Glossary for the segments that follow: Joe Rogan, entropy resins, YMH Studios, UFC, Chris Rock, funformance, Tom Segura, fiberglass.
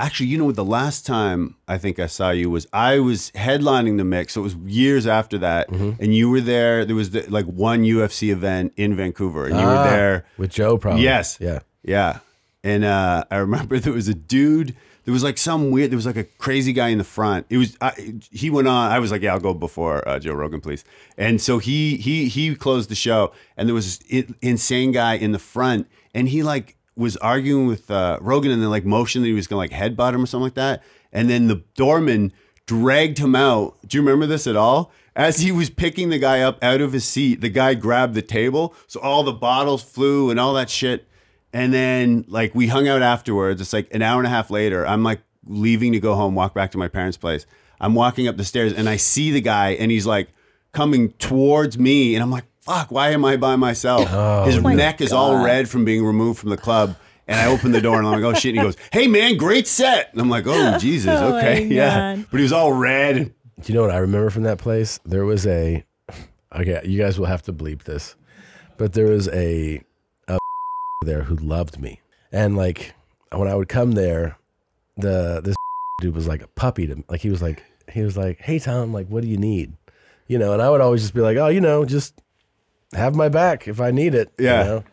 Actually, you know what? The last time I think I saw you was I was headlining the mix. So it was years after that. Mm-hmm. And you were there. There was like one UFC event in Vancouver. And you were there. With Joe, probably. Yes. Yeah. Yeah. And I remember there was a dude. There was like some weird, there was like a crazy guy in the front. It was, he went on, I was like, yeah, I'll go before Joe Rogan, please. And so he closed the show, and there was this insane guy in the front, and he like was arguing with Rogan, and then like motioned that he was gonna like headbutt him or something like that. And then the doorman dragged him out. Do you remember this at all? As he was picking the guy up out of his seat, the guy grabbed the table. So all the bottles flew and all that shit. And then like we hung out afterwards. It's like an hour and a half later. I'm like leaving to go home, walk back to my parents' place. I'm walking up the stairs and I see the guy and he's like coming towards me. And I'm like, fuck, why am I by myself? Oh, his neck is all red from being removed from the club. And I open the door and I'm like, oh shit. And he goes, hey man, great set. And I'm like, oh Jesus, okay. Yeah. God. But he was all red. Do you know what I remember from that place? There was a, okay, you guys will have to bleep this, but there was a, there who loved me, and like when I would come there, this dude was like a puppy to me. Like he was like, hey Tom, like what do you need, you know? And I would always just be like, oh, you know, just have my back if I need it, yeah, you know?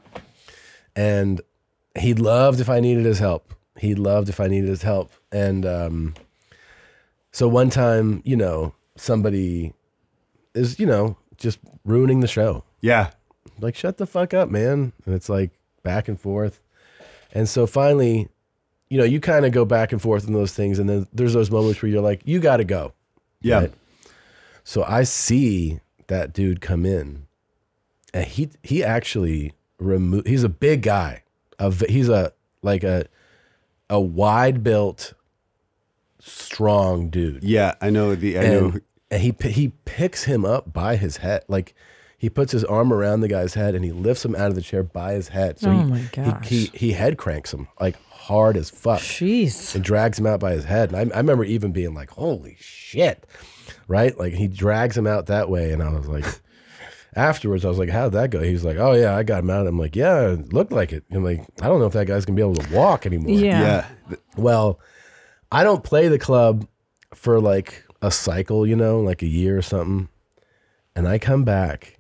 And he loved if I needed his help. He loved if I needed his help. And so one time, you know, somebody is, you know, just ruining the show. Yeah, like shut the fuck up, man. And it's like back and forth. And so finally, you know, you kind of go back and forth in those things, and then there's those moments where you're like, you gotta go. Yeah. Right? So I see that dude come in, and he actually removed, he's a big guy. He's a like a wide built, strong dude. Yeah, I know the and he picks him up by his head. Like he puts his arm around the guy's head and he lifts him out of the chair by his head. So oh my gosh. He head cranks him like hard as fuck. Jeez. And drags him out by his head. And I remember even being like, holy shit, right? Like he drags him out that way. And I was like, afterwards, I was like, how'd that go? He was like, oh yeah, I got him out. I'm like, yeah, it looked like it. I'm like, I don't know if that guy's gonna be able to walk anymore. Yeah. Yeah. Well, I don't play the club for like a cycle, you know, like a year or something. And I come back.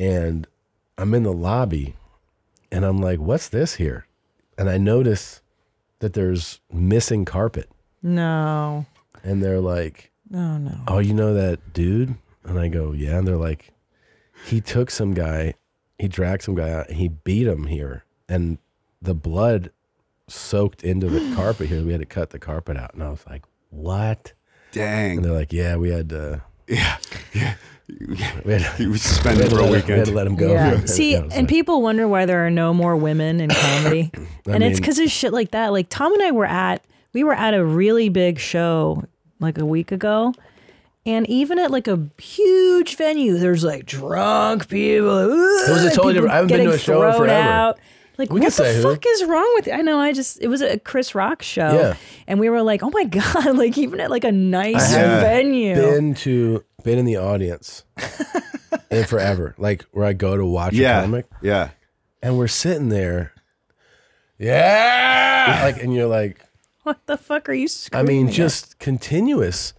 And I'm in the lobby and I'm like, what's this here? And I notice that there's missing carpet. No. And they're like, oh no. Oh, you know that dude? And I go, yeah. And they're like, he took some guy, he dragged some guy out and he beat him here. And the blood soaked into the carpet here. We had to cut the carpet out. And I was like, what? Dang. And they're like, yeah, we had to. Yeah. Yeah. He was suspended for a weekend. We had to let him go. Yeah. See, and like, people wonder why there are no more women in comedy. I mean, it's because of shit like that. Like Tom and I were at a really big show like a week ago. And even at like a huge venue, there's like drunk people. It was a totally different. I haven't been to a show in forever. Out. Like, what the fuck is wrong with you? I know, it was a Chris Rock show. Yeah. And we were like, oh my God, like even at like a nice venue. Been in the audience in forever, like where I go to watch a comic. Yeah. And we're sitting there. Yeah. Like, and you're like, what the fuck are you screaming? I mean, just continuous.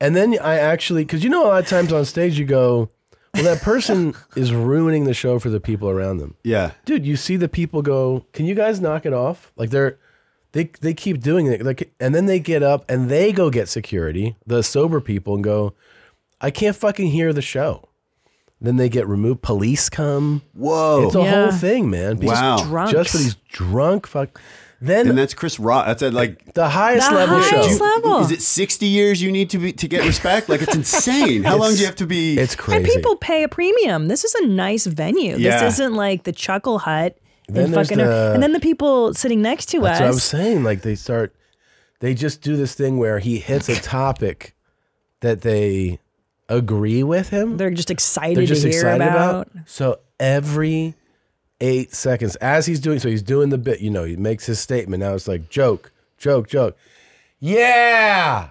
And then I actually, because you know, a lot of times on stage you go, well, that person is ruining the show for the people around them. Yeah. Dude, you see the people go, can you guys knock it off? Like they keep doing it. Like, and then they get up and they go get security, the sober people, and go, I can't fucking hear the show. And then they get removed. Police come. Whoa. It's a whole thing, man. Wow. Just for these drunk fuck. Then, and that's Chris Rock. That's at like the highest level show. Is it 60 years you need to get respect? Like it's insane. How long do you have to be? It's crazy. And people pay a premium. This is a nice venue. Yeah. This isn't like the Chuckle Hut. And then the people sitting next to us. That's what I was saying. Like they just do this thing where he hits a topic that they agree with him. They're just excited to hear about. So every 8 seconds, as he's doing, so he's doing the bit, you know, he makes his statement. Now it's like, joke, joke, joke. Yeah,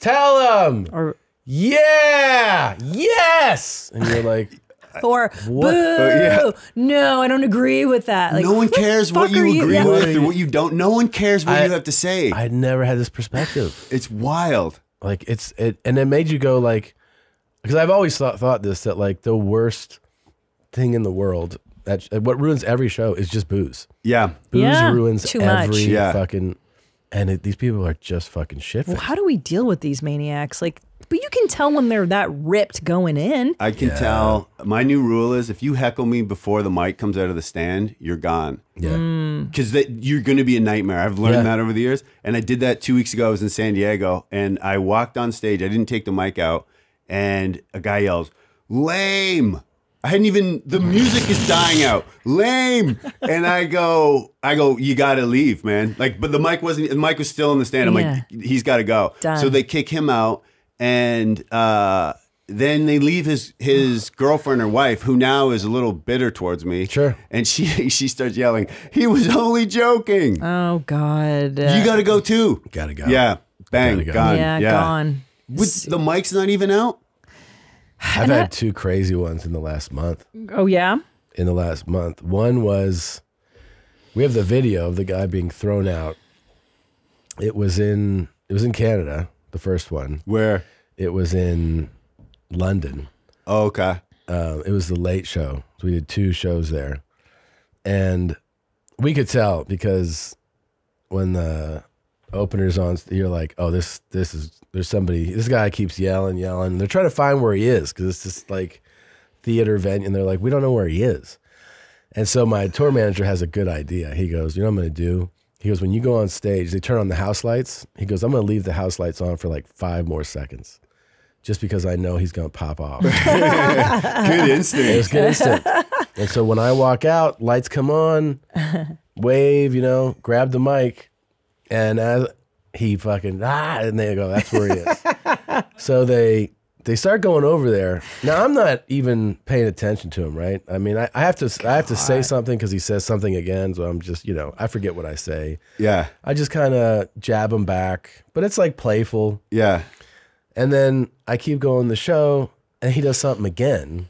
tell him. Or, yeah, yes. And you're like, or what? Boo, yeah. No, I don't agree with that. Like, no one cares what you agree with or what you don't. No one cares what you have to say. I'd never had this perspective. It's wild. Like and it made you go like, because I've always thought this, that like the worst thing in the world, that what ruins every show is just booze. Yeah. Booze ruins every fucking, and these people are just fucking shit. Well, how do we deal with these maniacs? Like, but you can tell when they're that ripped going in. I can tell. My new rule is if you heckle me before the mic comes out of the stand, you're gone. Yeah. Because you're going to be a nightmare. I've learned that over the years. And I did that 2 weeks ago. I was in San Diego and I walked on stage. I didn't take the mic out. And a guy yells, lame. I hadn't even, the music is dying out. Lame. And I go, you got to leave, man. Like, but the mic was still in the stand. I'm like, he's got to go. Done. So they kick him out. And then they leave his girlfriend or wife, who now is a little bitter towards me. Sure. And she starts yelling, he was only joking. Oh, God. You got to go, too. Got to go. Yeah. Bang. Go. Gone. Yeah, yeah. Gone. With the mic's not even out? I've had two crazy ones in the last month. Oh, yeah? In the last month. One was, we have the video of the guy being thrown out. It was in Canada. The first one, where it was in London. Oh, okay. It was the late show. So we did two shows there, and we could tell because when the opener's on, you're like, "Oh, this is there's somebody." This guy keeps yelling. And they're trying to find where he is because it's just like theater venue, and they're like, "We don't know where he is." And so my tour manager has a good idea. He goes, "You know what I'm gonna do." He goes, when you go on stage, they turn on the house lights. He goes, I'm going to leave the house lights on for like 5 more seconds just because I know he's going to pop off. Good instinct. It was good instinct. And so when I walk out, lights come on, wave, you know, grab the mic. And as he fucking, and they go, that's where he is. So they start going over there. Now, I'm not even paying attention to him, right? I mean, I have to say something because he says something again, so I'm just, you know, I forget what I say. Yeah. I just kind of jab him back, but it's like playful. Yeah. And then I keep going the show, and he does something again.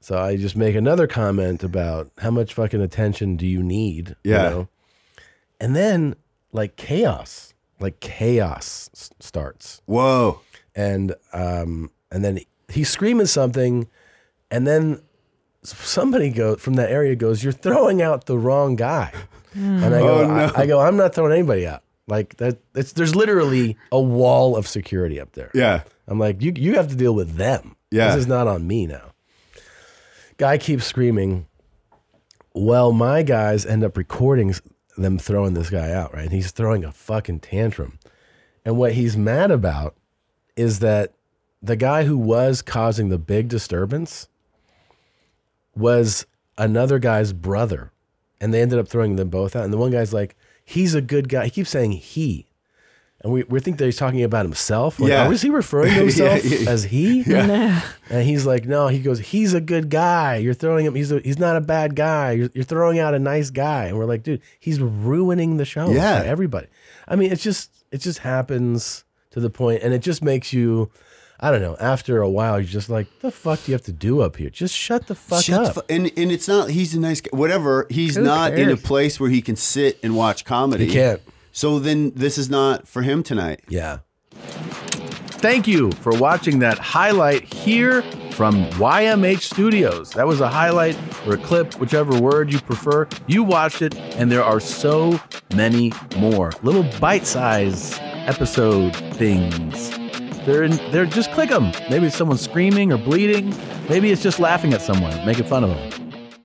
So I just make another comment about how much fucking attention do you need? Yeah. You know? And then, like, chaos starts. Whoa. And then he's screaming something, and then somebody from that area goes, "You're throwing out the wrong guy." And I go, oh, no. I go, I'm not throwing anybody out. Like that, there's literally a wall of security up there. Yeah, I'm like, you have to deal with them. Yeah, this is not on me now. Guy keeps screaming. Well, my guys end up recording them throwing this guy out. Right, and he's throwing a fucking tantrum, and what he's mad about is that the guy who was causing the big disturbance was another guy's brother. And they ended up throwing them both out. And the one guy's like, he's a good guy. He keeps saying he. And we think that he's talking about himself. Like, yeah. Oh, is he referring to himself as he? Yeah. Nah. And he's like, no, he goes, he's a good guy. You're throwing him. He's not a bad guy. You're throwing out a nice guy. And we're like, dude, he's ruining the show. Yeah. For everybody. I mean, it just happens to the point, and it just makes you, I don't know, after a while, you're just like, the fuck do you have to do up here? Just shut the fuck up. And it's not, he's a nice guy, whatever, he's not in a place where he can sit and watch comedy. He can't. So then this is not for him tonight. Yeah. Thank you for watching that highlight here from YMH Studios. That was a highlight or a clip, whichever word you prefer. You watched it, and there are so many more. Little bite-sized episode things. They're just click them. Maybe it's someone screaming or bleeding. Maybe it's just laughing at someone, making fun of them.